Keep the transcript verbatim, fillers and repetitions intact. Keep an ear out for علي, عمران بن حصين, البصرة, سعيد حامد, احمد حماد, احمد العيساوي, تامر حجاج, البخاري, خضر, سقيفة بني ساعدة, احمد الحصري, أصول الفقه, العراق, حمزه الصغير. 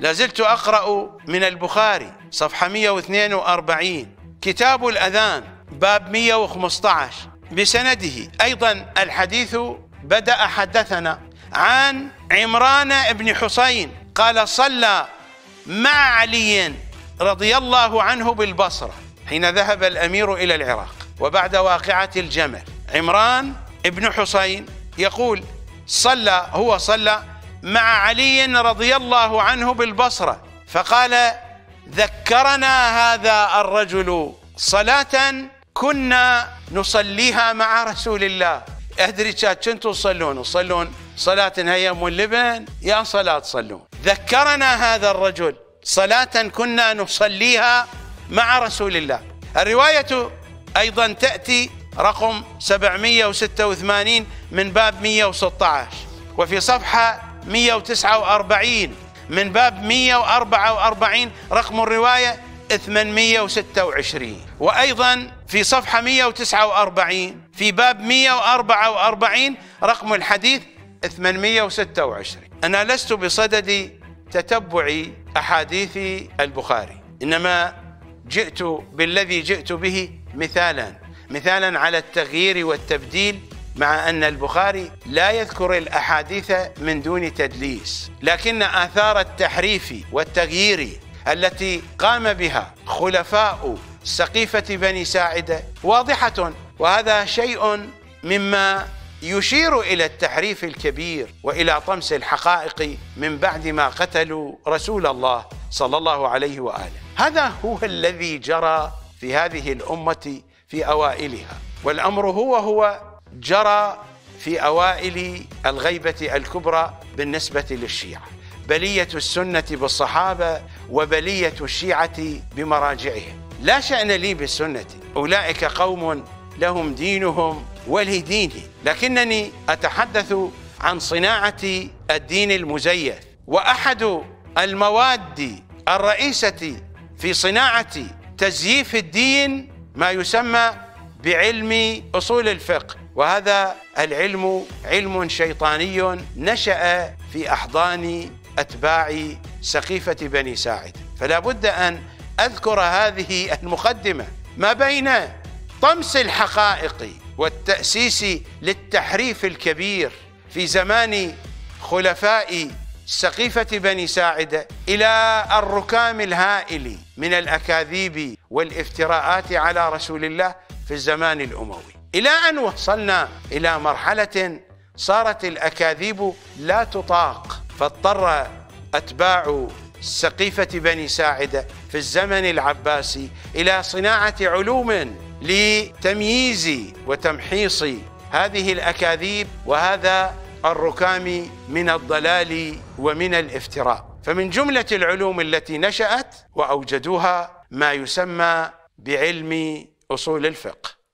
لازلت أقرأ من البخاري صفحة مئة واثنين وأربعين كتاب الأذان باب مئة وخمسة عشر بسنده أيضا الحديث بدأ حدثنا عن عمران بن حصين قال صلى مع علي رضي الله عنه بالبصرة حين ذهب الأمير إلى العراق وبعد واقعة الجمل. عمران بن حصين يقول صلى هو صلى مع علي رضي الله عنه بالبصرة فقال ذكرنا هذا الرجل صلاة كنا نصليها مع رسول الله. أدري كنتوا تصلون تصلون صلاة هي أم اللبن يا صلاة صلون. ذكرنا هذا الرجل صلاة كنا نصليها مع رسول الله. الرواية أيضا تأتي رقم سبعمئة وستة وثمانين من باب مئة وستة عشر وفي صفحة مئة وتسعة وأربعين من باب مئة وأربعة وأربعين رقم الرواية ثمانمئة وستة وعشرين وأيضا في صفحة مئة وتسعة وأربعين في باب مئة وأربعة وأربعين رقم الحديث ثمانمئة وستة وعشرين. أنا لست بصدد تتبع أحاديث البخاري إنما جئت بالذي جئت به مثالا مثالا على التغيير والتبديل مع أن البخاري لا يذكر الأحاديث من دون تدليس لكن آثار التحريف والتغيير التي قام بها خلفاء سقيفة بني ساعدة واضحة وهذا شيء مما يشير إلى التحريف الكبير وإلى طمس الحقائق من بعد ما قتلوا رسول الله صلى الله عليه وآله. هذا هو الذي جرى في هذه الأمة في أوائلها والأمر هو هو جرى في أوائل الغيبة الكبرى بالنسبة للشيعة. بلية السنة بالصحابة وبلية الشيعة بمراجعهم. لا شأن لي بالسنة أولئك قوم لهم دينهم ولي ديني لكنني أتحدث عن صناعة الدين المزيف وأحد المواد الرئيسة في صناعة تزييف الدين ما يسمى بعلم أصول الفقه وهذا العلم علم شيطاني نشأ في أحضان أتباع سقيفة بني ساعدة. فلا بد أن أذكر هذه المقدمة ما بين طمس الحقائق والتأسيس للتحريف الكبير في زمان خلفاء سقيفة بني ساعدة إلى الركام الهائل من الأكاذيب والافتراءات على رسول الله في الزمان الأموي إلى أن وصلنا إلى مرحلة صارت الأكاذيب لا تطاق فاضطر أتباع سقيفة بني ساعدة في الزمن العباسي إلى صناعة علوم لتمييز وتمحيص هذه الأكاذيب وهذا الركام من الضلال ومن الافتراء. فمن جملة العلوم التي نشأت وأوجدوها ما يسمى بعلم أصول الفقه.